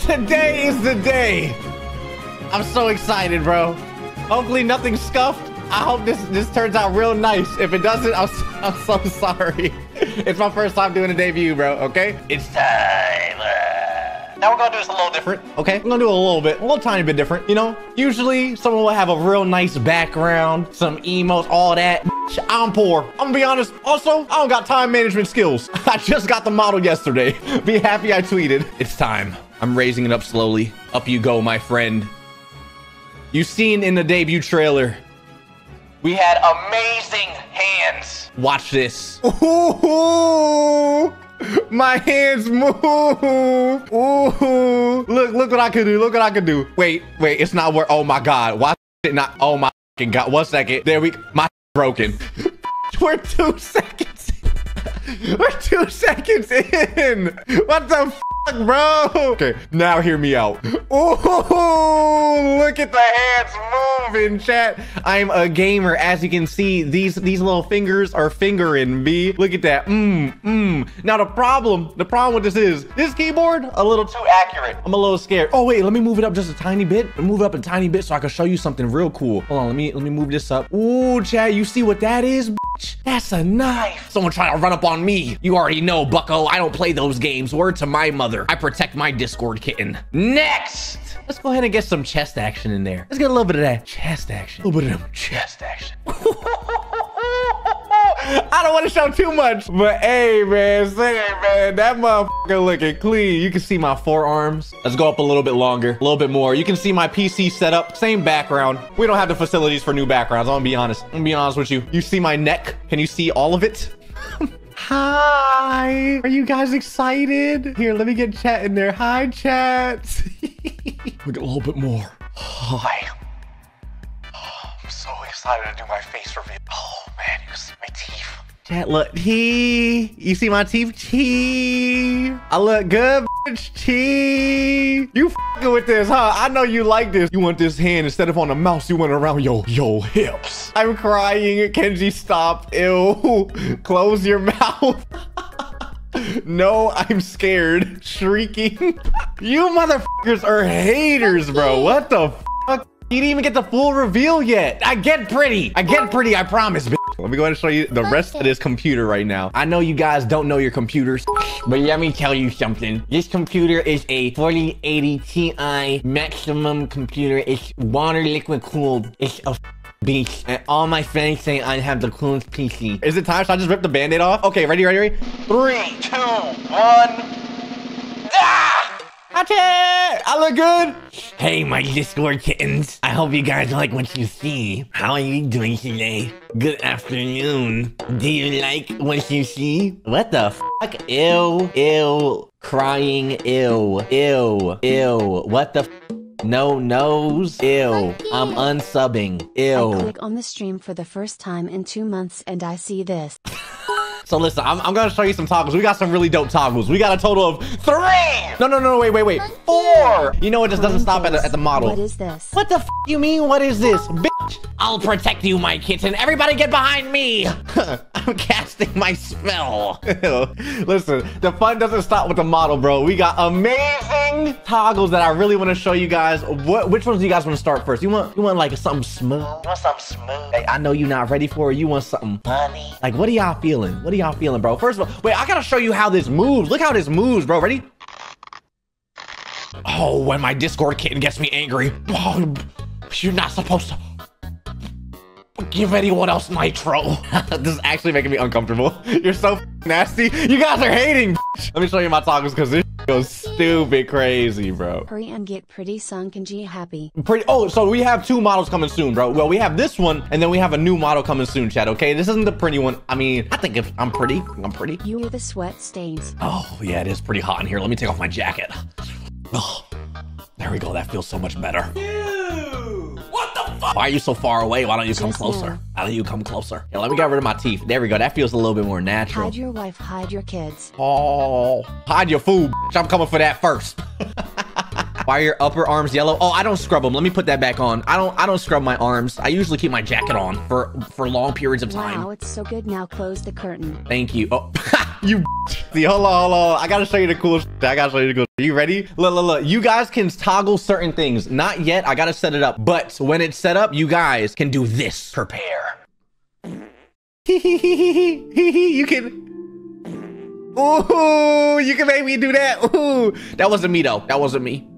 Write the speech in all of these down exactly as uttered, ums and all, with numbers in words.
Today is the day. I'm so excited, bro. Hopefully nothing's scuffed. I hope this this turns out real nice. If it doesn't, I'm so, I'm so sorry. It's my first time doing a debut, bro. Okay, it's time. Now we're gonna do this a little different. Okay, we're gonna do a little bit, a little tiny bit different. You know, usually someone will have a real nice background, some emotes, all that. I'm poor. I'm gonna be honest. Also, I don't got time management skills. I just got the model yesterday. Be happy I tweeted. It's time. I'm raising it up slowly. Up you go, my friend. You seen in the debut trailer. We had amazing hands. Watch this. Ooh. My hands move. Ooh. Look, look what I could do. Look what I could do. Wait, wait. It's not where. Oh my God. Why it not? Oh my God. One second. There we. My broken. We're two seconds. We're two seconds in. What the fuck, bro? Okay. Now hear me out. Ooh. Look at the hands moving, chat. I'm a gamer. As you can see, these these little fingers are fingering me. Look at that. Mmm. Mmm. Now the problem, the problem with this is this keyboard a little too accurate. I'm a little scared. Oh wait, let me move it up just a tiny bit. Move it up a tiny bit so I can show you something real cool. Hold on, let me let me move this up. Ooh, chat. You see what that is? That's a knife. Someone trying to run up on me. You already know, bucko. I don't play those games. Word to my mother. I protect my Discord kitten. Next. Let's go ahead and get some chest action in there. Let's get a little bit of that chest action. A little bit of them chest action. I don't want to show too much. But hey, man. Say it, man. That motherfucker looking clean. You can see my forearms. Let's go up a little bit longer. A little bit more. You can see my P C setup. Same background. We don't have the facilities for new backgrounds. I'm going to be honest. I'm going to be honest with you. You see my neck? Can you see all of it? Hi. Are you guys excited? Here, let me get chat in there. Hi, chat. Look a little bit more. Hi. Oh, I'm so excited to do my face reveal. Oh, man. You can see my teeth. Chat, look. Tee. You see my teeth? Tee. I look good, bitch. Tee. You fucking with this, huh? I know you like this. You want this hand instead of on the mouse. You went around your, your hips. I'm crying. Kenji, stop. Ew. Close your mouth. No, I'm scared. Shrieking. You motherfuckers are haters, bro. What the fuck? You didn't even get the full reveal yet. I get pretty. I get pretty. I promise, bitch. Let me go ahead and show you the rest of this computer right now. I know you guys don't know your computers, but let me tell you something. This computer is a forty eighty Ti maximum computer. It's water liquid cooled. It's a beast. And all my friends say I have the coolest P C. Is it time? Should I just rip the band-aid off? Okay, ready, ready, ready? Three, two, one. I look good. Hey, my Discord kittens. I hope you guys like what you see. How are you doing today? Good afternoon. Do you like what you see? What the fuck? Ew, ew, crying, ew, ew, ew. What the fuck? No nose. Ew. I'm unsubbing. Ew. I click on the stream for the first time in two months and I see this. So listen, I'm, I'm gonna show you some toggles. We got some really dope toggles. We got a total of three. No, no, no, wait, wait, wait. Four. You know, it just doesn't stop at the, at the model. What is this? What the f you mean? What is this, bitch? I'll protect you, my kitten. Everybody get behind me. I'm casting my spell. Listen, the fun doesn't stop with the model, bro. We got amazing toggles that I really want to show you guys. What? Which ones do you guys want to start first? You want? You want like something smooth? You want something smooth? Hey, I know you're not ready for it. You want something funny? Like, what are y'all feeling? What are y'all feeling, bro? First of all, wait, I gotta show you how this moves. Look how this moves, bro. Ready? Oh, when my Discord kitten gets me angry. Oh, you're not supposed to give anyone else nitro. This is actually making me uncomfortable. You're so nasty. You guys are hating. Let me show you my toggles because this goes stupid crazy, bro. Hurry and get pretty, Sun Kenji happy. Pretty. Oh, so we have two models coming soon, bro. Well, we have this one, and then we have a new model coming soon, chat. Okay, this isn't the pretty one. I mean, I think if I'm pretty, I'm pretty. You are the sweat stains. Oh yeah, it is pretty hot in here. Let me take off my jacket. Oh, there we go. That feels so much better. Ew. What the fuck? Why are you so far away? Why don't you come Just closer? Now. Why don't you come closer? Yeah, let me get rid of my teeth. There we go. That feels a little bit more natural. Hide your wife. Hide your kids. Oh, hide your food. I'm coming for that first. Why are your upper arms yellow? Oh, I don't scrub them. Let me put that back on. I don't I don't scrub my arms. I usually keep my jacket on for for long periods of time. Wow, it's so good. Now close the curtain. Thank you. Oh, you see, hold on, hold on. I gotta show you the cool shit. I gotta show you the cool shit. You ready? Look, look, look. You guys can toggle certain things. Not yet. I gotta set it up. But when it's set up, you guys can do this. Prepare. You can. Ooh, you can make me do that. Ooh, that wasn't me though. That wasn't me.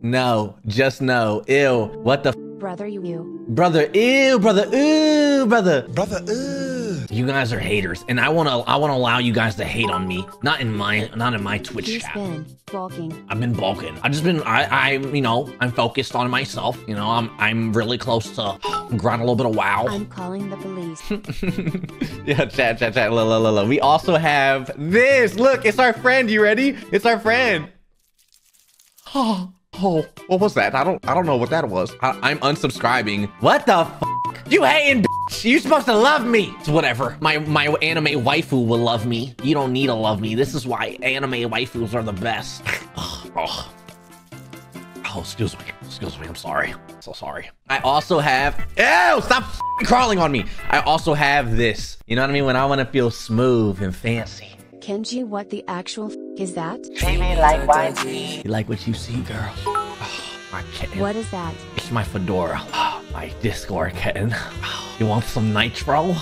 No, just no. Ew. What the f brother? You, you. Brother. Ew. Brother. Ew. Brother. Brother. Ew. You guys are haters, and I wanna. I wanna allow you guys to hate on me. Not in my. Not in my Twitch He's chat. Been balking. I've been balking. I've just been. I. I. You know. I'm focused on myself. You know. I'm. I'm really close to. Grind a little bit of WoW. I'm calling the police. Yeah, chat, chat, chat. La, la, la, la. We also have this. Look, it's our friend. You ready? It's our friend. Oh, oh, what was that? I don't, I don't know what that was. I, I'm unsubscribing. What the f? You hating? Bitch. You supposed to love me. It's whatever. My, my anime waifu will love me. You don't need to love me. This is why anime waifus are the best. Oh, oh. Oh, excuse me. Excuse me. I'm sorry. So sorry. I also have... Ew! Stop crawling on me. I also have this. You know what I mean? When I want to feel smooth and fancy. Kenji, what the actual f is that? Baby, likewise. You like what you see, girl? Oh, my kitten. What is that? It's my fedora. Oh, my Discord kitten. Oh, you want some nitro?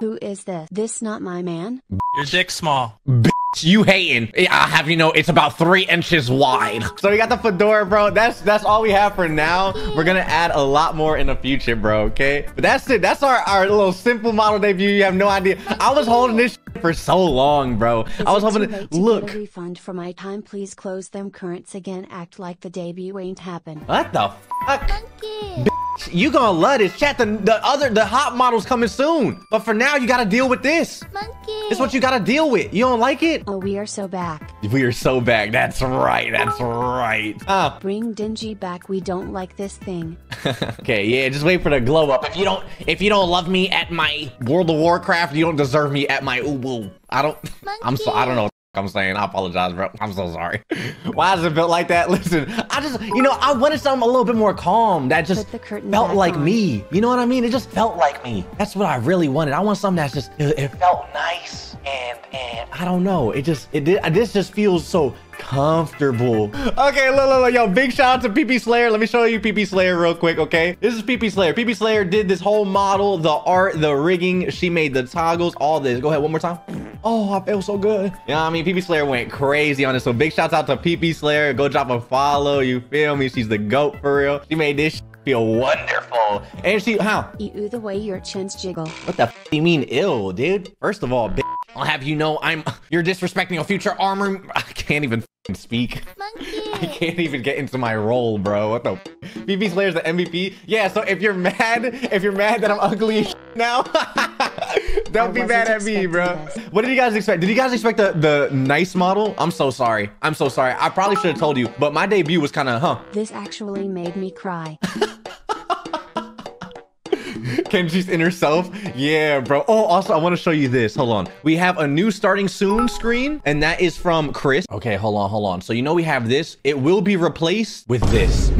Who is this? This not my man? Your dick's small. B You hating. I'll have you know it's about three inches wide. So we got the fedora, bro. That's that's all we have for now. We're gonna add a lot more in the future, bro. Okay, but that's it. That's our our little simple model debut. You have no idea. I was holding this shit for so long, bro. Is I was hoping to look a refund for my time. Please close them currents again. Act like the debut ain't happened. What the fuck? You gonna love this chat. The, the other the hot model's coming soon, but for now you gotta deal with this. Monkey. It's what you gotta deal with. You don't like it? Oh, we are so back. We are so back. That's right. That's right. Uh. Bring Denji back. We don't like this thing. Okay, yeah. Just wait for the glow up. If you don't, if you don't love me at my World of Warcraft, you don't deserve me at my ubu. I don't. Monkey. I'm so. I don't know. I'm saying I apologize, bro. I'm so sorry. Why is it built like that? Listen, I just, you know, I wanted something a little bit more calm. That just felt like on. me. You know what I mean? It just felt like me. That's what I really wanted. I want something that's just, it, it felt nice. And, and I don't know. It just, it did. This just feels so comfortable. Okay, look, look, look, yo, big shout out to P P Slayer. Let me show you P P Slayer real quick, okay? This is P P Slayer. P P Slayer did this whole model, the art, the rigging. She made the toggles, all this. Go ahead, one more time. Oh, I feel so good. You know what I mean? P P Slayer went crazy on this. So big shouts out to P P Slayer. Go drop a follow. You feel me? She's the GOAT for real. She made this feel wonderful. And she, how? Ew, the way your chins jiggle. What the f do you mean ill, dude? First of all, bitch, I'll have you know I'm, you're disrespecting a future armor. I can't even speak. Monkey. I can't even get into my role, bro. What the f? P P Slayer's the M V P. Yeah, so if you're mad, if you're mad that I'm ugly as shit now, don't be mad at me, bro. This. What did you guys expect? Did you guys expect the, the nice model? I'm so sorry. I'm so sorry. I probably should have told you, but my debut was kind of, huh? This actually made me cry. Kenji's inner self. Yeah, bro. Oh, also, I want to show you this. Hold on. We have a new starting soon screen, and that is from Chris. Okay, hold on, hold on. So, you know, we have this. It will be replaced with this.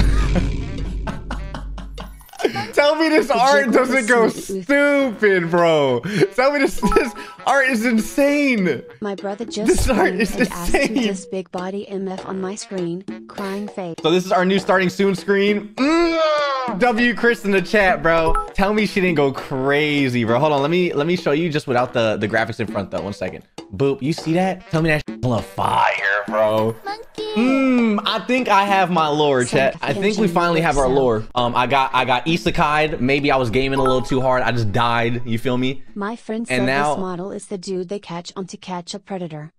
Tell me this art doesn't go stupid, bro. Tell me this, this art is insane. My brother just this art is insane. This big body M F on my screen, crying face. So this is our new starting soon screen. Mm-hmm. W Chris in the chat, bro. Tell me she didn't go crazy, bro. Hold on, let me let me show you just without the the graphics in front though. One second. Boop, you see that? Tell me that shit's full of fire, bro. Monkey. Mmm, I think I have my lore, chat. I think we finally have our lore. Um, I got I got isekai'd. Maybe I was gaming a little too hard. I just died. You feel me? My friend said this model is the dude they catch on to catch a predator.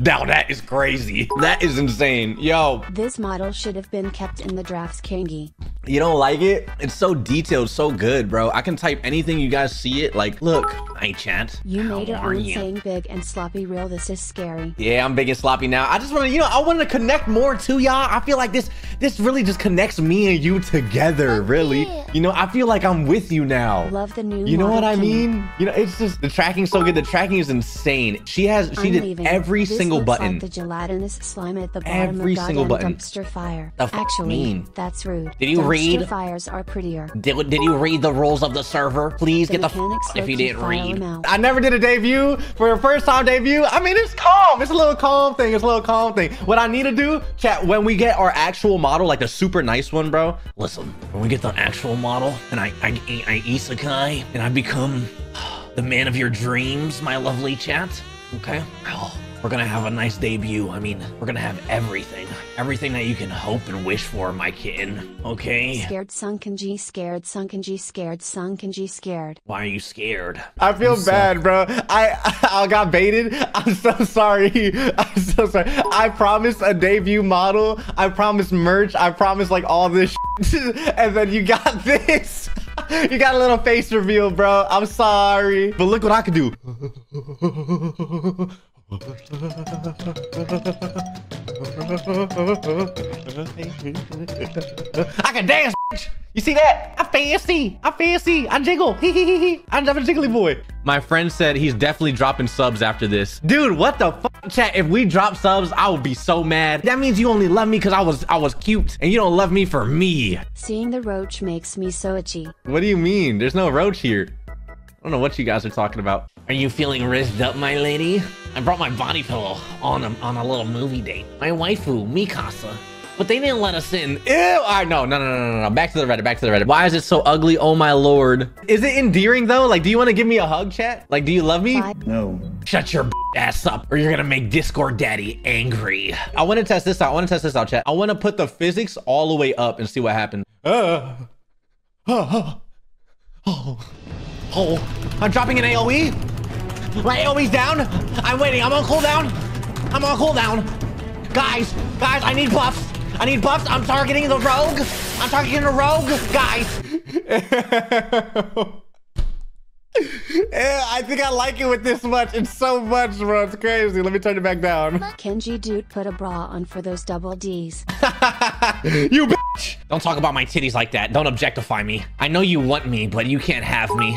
Now that is crazy. That is insane. Yo. This model should have been kept in the drafts, Kangi. You don't like it? It's so detailed, so good, bro. I can type anything, you guys see it. Like, look, I chant. You made it on saying big and sloppy real. This is scary. Yeah, I'm big and sloppy now. I just want to, you know, I want to connect more to y'all. I feel like this, This really just connects me and you together, really. You know, I feel like I'm with you now. Love the new. You know what I mean? You know, it's just the tracking's so good. The tracking is insane. She has, she did every single button. The gelatinous slime at the bottom of dumpster fire. Actually, that's rude. Did you read? Fires are prettier. Did, did you read the rules of the server? Please get the f if you didn't read. I never did a debut for your first time debut. I mean, it's calm. It's a little calm thing. It's a little calm thing. What I need to do, chat, when we get our actual model, like the super nice one, bro. Listen, when we get the actual model and I I, I isekai and I become the man of your dreams, my lovely chat, okay? Oh, we're gonna have a nice debut. I mean, we're gonna have everything. Everything that you can hope and wish for, my kitten, okay? Scared Sun Kenji, scared Sun Kenji, scared Sun Kenji, scared. Why are you scared? I feel I'm bad, so bro. I I got baited. I'm so sorry. I'm so sorry. I promised a debut model. I promised merch. I promised like all this shit. And then you got this. You got a little face reveal, bro. I'm sorry. But look what I can do. I can dance, bitch. You see that? I fancy. I fancy. I jiggle. Hee hee hee. I'm a jiggly boy. My friend said he's definitely dropping subs after this. Dude, what the fuck, chat? If we drop subs, I would be so mad. That means you only love me because I was I was cute, and you don't love me for me. Seeing the roach makes me so itchy. What do you mean? There's no roach here. I don't know what you guys are talking about. Are you feeling rizzed up, my lady? I brought my body pillow on a, on a little movie date. My waifu, Mikasa. But they didn't let us in. Ew! All right, no, no, no, no, no, no. Back to the Reddit, back to the Reddit. Why is it so ugly? Oh my lord. Is it endearing though? Like, do you want to give me a hug, chat? Like, do you love me? No. Shut your ass up or you're gonna make Discord daddy angry. I want to test this out. I want to test this out, chat. I want to put the physics all the way up and see what happens. Uh, oh, oh, oh. Oh, I'm dropping an A O E. My A O E's down. I'm waiting. I'm on cooldown. I'm on cooldown. Guys, guys, I need buffs. I need buffs. I'm targeting the rogue. I'm targeting the rogue. Guys. I think I like it with this much. It's so much, bro. It's crazy. Let me turn it back down. Kenji dude put a bra on for those double D's. You bitch. Don't talk about my titties like that. Don't objectify me. I know you want me, but you can't have me.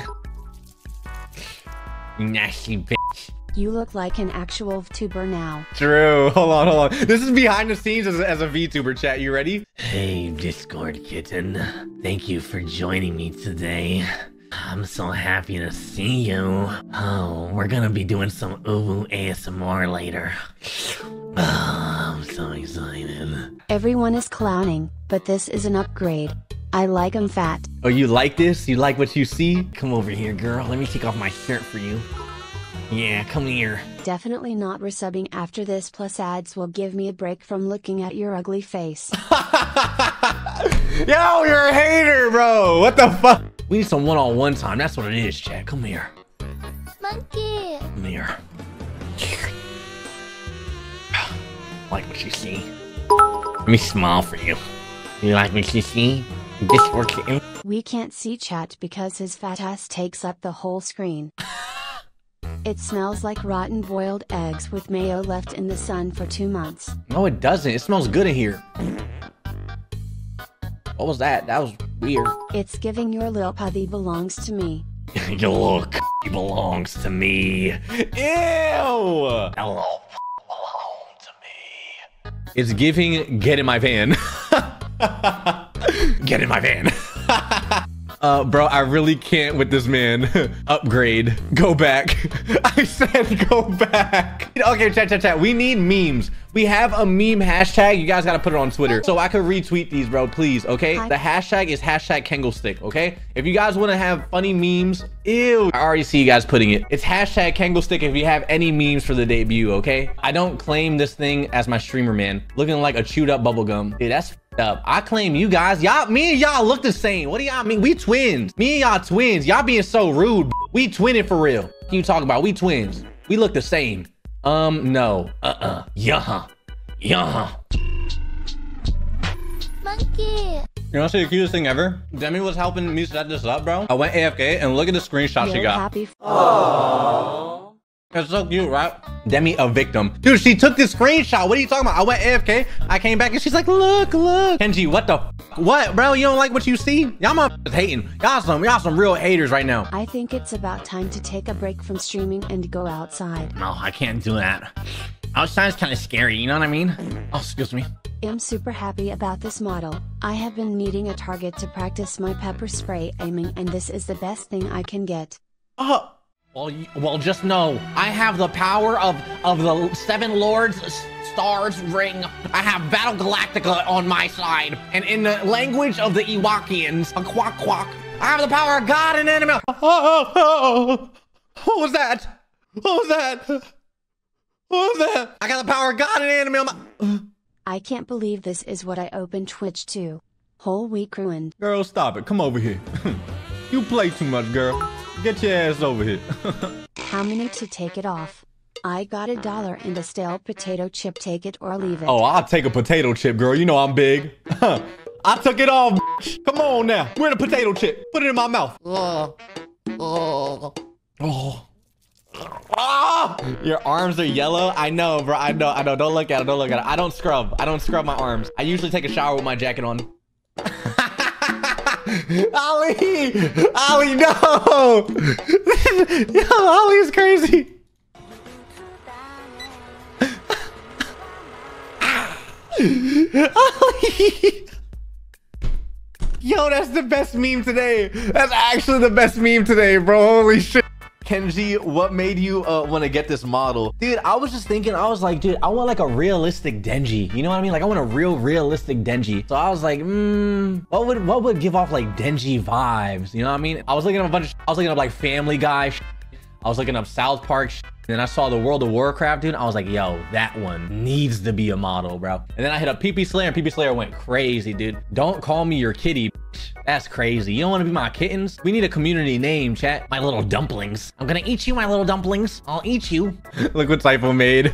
Nasty bitch. You look like an actual Vtuber now. True. Hold on, hold on. This is behind the scenes as, as a Vtuber, chat. You ready? Hey, Discord kitten. Thank you for joining me today. I'm so happy to see you. Oh, we're gonna be doing some uwu A S M R later. Oh, I'm so excited. Everyone is clowning, but this is an upgrade. I like him fat. Oh, you like this? You like what you see? Come over here, girl. Let me take off my shirt for you. Yeah, come here. Definitely not resubbing after this, plus ads will give me a break from looking at your ugly face. Yo, you're a hater, bro. What the fuck? We need some one-on-one time. That's what it is, chat. Come here. Monkey. Come here. Like what you see? Let me smile for you. You like what you see? Discord kitten. We can't see chat because his fat ass takes up the whole screen. It smells like rotten boiled eggs with mayo left in the sun for two months. No, it doesn't. It smells good in here. What was that? That was weird. It's giving your little puppy belongs to me. Your little c***y belongs to me. Ew! That little f*** belongs to me. It's giving get in my van. Get in my van. Uh, bro, I really can't with this man. Upgrade. Go back. I said go back. Okay, chat, chat, chat. We need memes. We have a meme hashtag. You guys got to put it on Twitter. So I could retweet these, bro, please, okay? Hi. The hashtag is hashtag Kanglestick, okay? If you guys want to have funny memes, ew. I already see you guys putting it. It's hashtag Kanglestick if you have any memes for the debut, okay? I don't claim this thing as my streamer, man. Looking like a chewed up bubblegum. Dude, that's up. I claim you guys. Y'all, me and y'all look the same. What do y'all mean? We twins. Me and y'all twins. Y'all being so rude. We twinning for real. What you talking about? We twins. We look the same. Um, no. Uh-uh. Yeah. Yeah. Monkey. You wanna see the cutest thing ever? Demi was helping me set this up, bro. I went A F K and look at the screenshot she got. Happy. Aww. That's so cute, right? Demi, a victim. Dude, she took this screenshot. What are you talking about? I went A F K. I came back and she's like, look, look. Kenji, what the f what, bro? You don't like what you see? Y'all motherfuckers hating. Y'all some, y'all some real haters right now. I think it's about time to take a break from streaming and go outside. No, I can't do that. Outside's kind of scary, you know what I mean? Oh, excuse me. I'm super happy about this model. I have been needing a target to practice my pepper spray aiming, and this is the best thing I can get. Oh. Well, well, just know, I have the power of, of the Seven Lords Stars Ring. I have Battle Galactica on my side. And in the language of the Ewokians, a quack quack, I have the power of God and anime. Oh, oh, oh, oh. What was that? What was that? What was that? I got the power of God and anime on my... I can't believe this is what I opened Twitch to. Whole week ruined. Girl, stop it. Come over here. You play too much, girl. Get your ass over here. How many to take it off? I got a dollar and a stale potato chip. Take it or leave it. Oh, I'll take a potato chip, girl. You know I'm big. I took it off. Come on now. Where the potato chip? Put it in my mouth. Oh. Oh. Oh. Oh. Your arms are yellow. I know, bro. I know. I know. Don't look at it. Don't look at it. I don't scrub. I don't scrub my arms. I usually take a shower with my jacket on. Ollie! Ollie, no! Yo, Ollie is crazy! Ollie! Yo, that's the best meme today! That's actually the best meme today, bro. Holy shit! Kenji, what made you uh, want to get this model? Dude, I was just thinking, I was like, dude, I want like a realistic Denji. You know what I mean? Like I want a real realistic Denji. So I was like, hmm, what would what would give off like Denji vibes? You know what I mean? I was looking up a bunch of I was looking up like Family Guy. I was looking up South Park. Then I saw the World of Warcraft, dude. I was like, yo, that one needs to be a model, bro. And then I hit up P P Slayer and P P Slayer went crazy, dude. Don't call me your kitty. That's crazy. You don't want to be my kittens? We need a community name, chat. My little dumplings. I'm gonna eat you, my little dumplings. I'll eat you. Look what Typho made.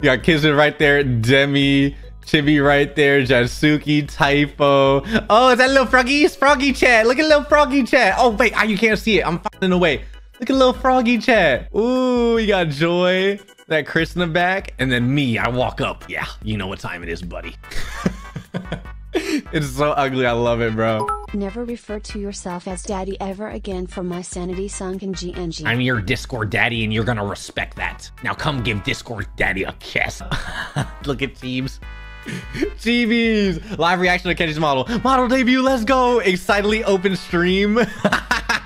You got Kizen right there, Demi, Chibi right there, Jasuki, Typho. Oh, is that little froggy? It's froggy chat. Look at little froggy chat. Oh, wait, oh, you can't see it. I'm f***ing away. Look at little froggy chat. Ooh, you got Joy, that Chris in the back, and then me. I walk up. Yeah, you know what time it is, buddy. It's so ugly. I love it, bro. Never refer to yourself as daddy ever again for my sanity, Sun Kenji. Ng. I'm your Discord daddy, and you're gonna respect that. Now come give Discord daddy a kiss. Look at Jeebs. Jeebies. Live reaction to Kenji's model. Model debut. Let's go. Excitedly open stream.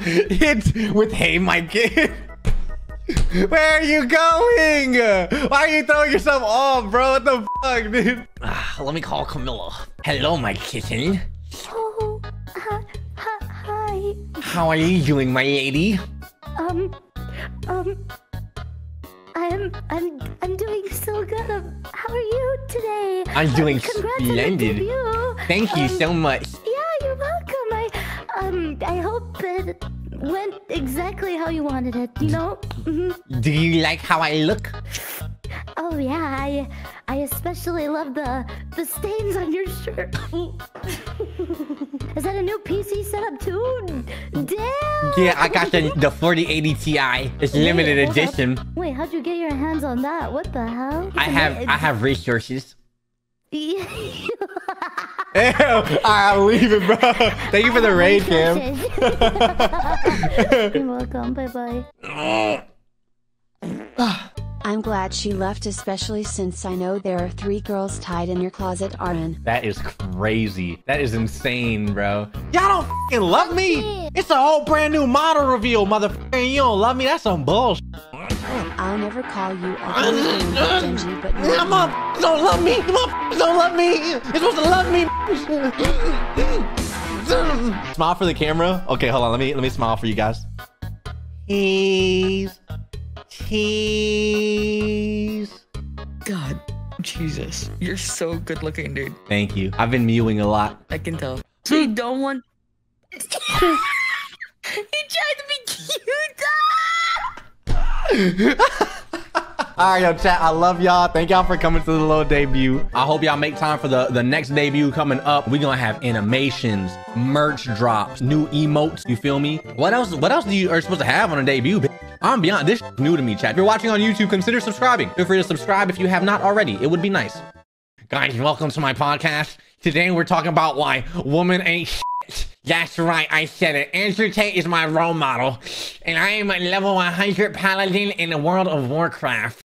Hit with hey my kid. Where are you going? Why are you throwing yourself off, bro? What the fuck, dude? Ah, let me call Camilla. Hello, my kitten. Oh, uh, hi. How are you doing, my lady? Um, um, I'm, I'm, I'm doing so good. How are you today? I'm doing um, splendid. You. Thank um, you so much. Yeah, you're welcome. I, um, I hope that. Went exactly how you wanted it, you know? Mm-hmm. Do you like how I look? Oh yeah, I I especially love the the stains on your shirt. Is that a new P C setup too? Damn! Yeah, I got the the forty eighty T I. It's limited wait, edition. Up. Wait, how'd you get your hands on that? What the hell? I have I have resources. Yeah. Ew, I'll leave it, bro. Thank you for the raid, Cam. You're welcome. Bye-bye. I'm glad she left, especially since I know there are three girls tied in your closet, Aaron. That is crazy. That is insane, bro. Y'all don't f***ing love me? It's a whole brand new model reveal, motherfucker. You don't love me? That's some bullshit. I'll never call you a Genji, but you don't love me. Don't love me. You're supposed to love me. Smile for the camera. Okay, hold on. Let me let me smile for you guys. Cheese, cheese. God, Jesus, you're so good looking, dude. Thank you. I've been mewing a lot. I can tell. You don't want. He tried to be cute. Ha ha ha! All right, yo, chat, I love y'all. Thank y'all for coming to the little debut. I hope y'all make time for the, the next debut coming up. We're going to have animations, merch drops, new emotes. You feel me? What else What else do you are supposed to have on a debut, bitch? I'm beyond. This shit's new to me, chat. If you're watching on YouTube, consider subscribing. Feel free to subscribe if you have not already. It would be nice. Guys, welcome to my podcast. Today, we're talking about why woman ain't shit. That's right, I said it. Andrew Tate is my role model, and I am a level one hundred paladin in the World of Warcraft.